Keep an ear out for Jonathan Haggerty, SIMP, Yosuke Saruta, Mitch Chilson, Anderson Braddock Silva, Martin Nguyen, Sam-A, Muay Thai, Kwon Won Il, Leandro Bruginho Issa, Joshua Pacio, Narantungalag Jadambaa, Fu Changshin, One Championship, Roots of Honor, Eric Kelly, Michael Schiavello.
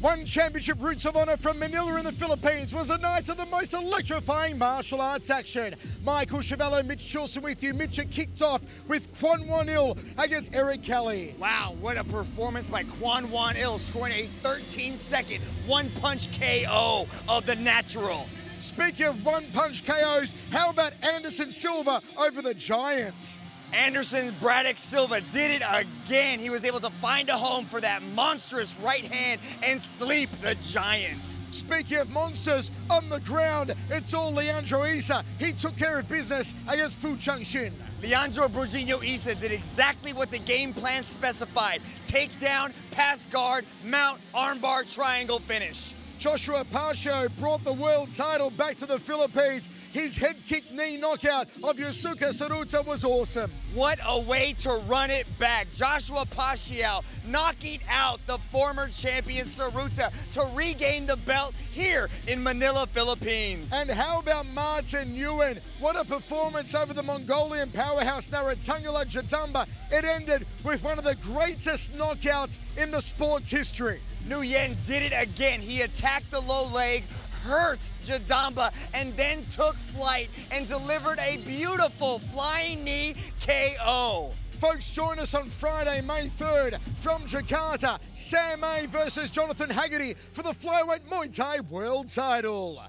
One Championship Roots of Honor from Manila in the Philippines was a night of the most electrifying martial arts action. Michael Schiavello, Mitch Chilson with you. Mitch, it kicked off with Kwon Won Il against Eric Kelly. Wow, what a performance by Kwon Won Il, scoring a 13-second one-punch KO of the natural. Speaking of one-punch KOs, how about Anderson Silva over the Giants? Anderson Braddock Silva did it again. He was able to find a home for that monstrous right hand and sleep the Giant. Speaking of monsters on the ground, it's all Leandro Issa. He took care of business against Fu Changshin. Leandro Bruginho Issa did exactly what the game plan specified. Takedown, pass guard, mount, armbar, triangle finish. Joshua Pacio brought the world title back to the Philippines. His head kick knee knockout of Yosuke Saruta was awesome. What a way to run it back. Joshua Pacio knocking out the former champion Saruta to regain the belt here in Manila, Philippines. And how about Martin Nguyen? What a performance over the Mongolian powerhouse Narantungalag Jadambaa. It ended with one of the greatest knockouts in the sport's history. Nguyen did it again. He attacked the low leg, hurt Jadambaa, and then took flight and delivered a beautiful flying knee KO. Folks, join us on Friday, May 3rd from Jakarta, Sam-A versus Jonathan Haggerty for the flyweight Muay Thai world title.